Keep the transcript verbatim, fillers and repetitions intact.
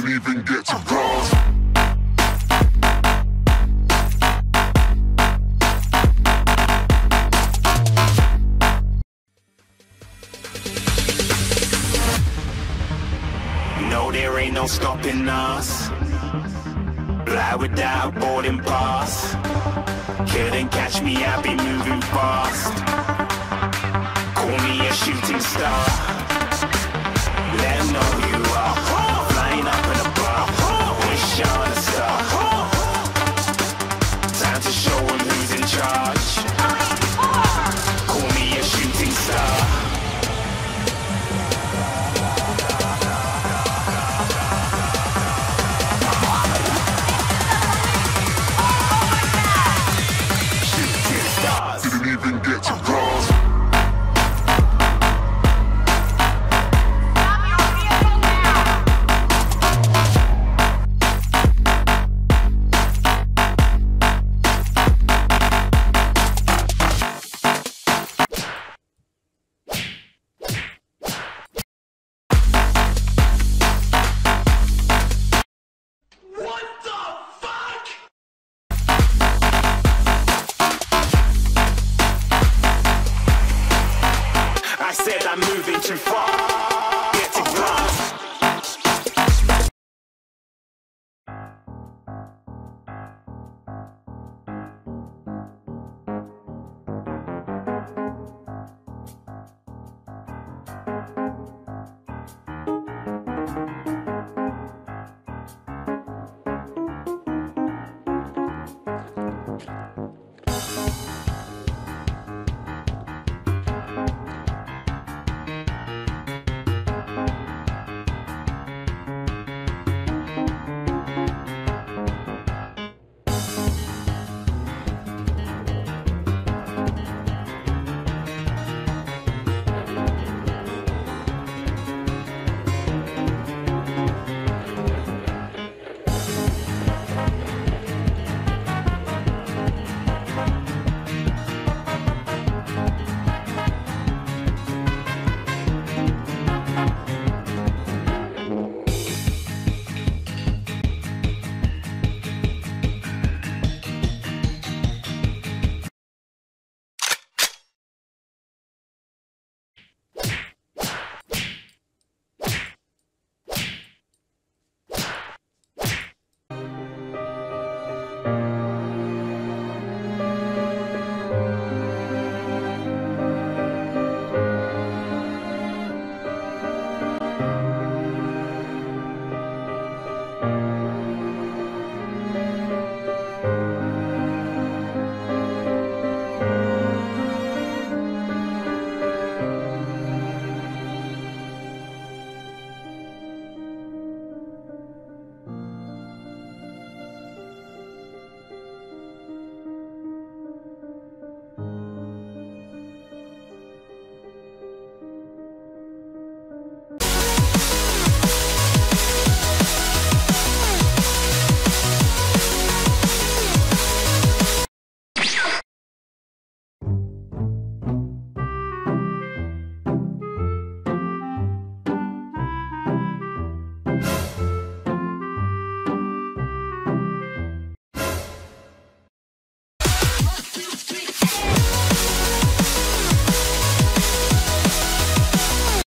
doesn't even get to cross. No, there ain't no stopping us. Fly without boarding pass. Couldn't catch me, I be moving fast. Call me a shooting star. Let 'em know who you are. Flying up in a bar, wish on a star. Time to show 'em who's in charge. Call me a shooting star. Too far.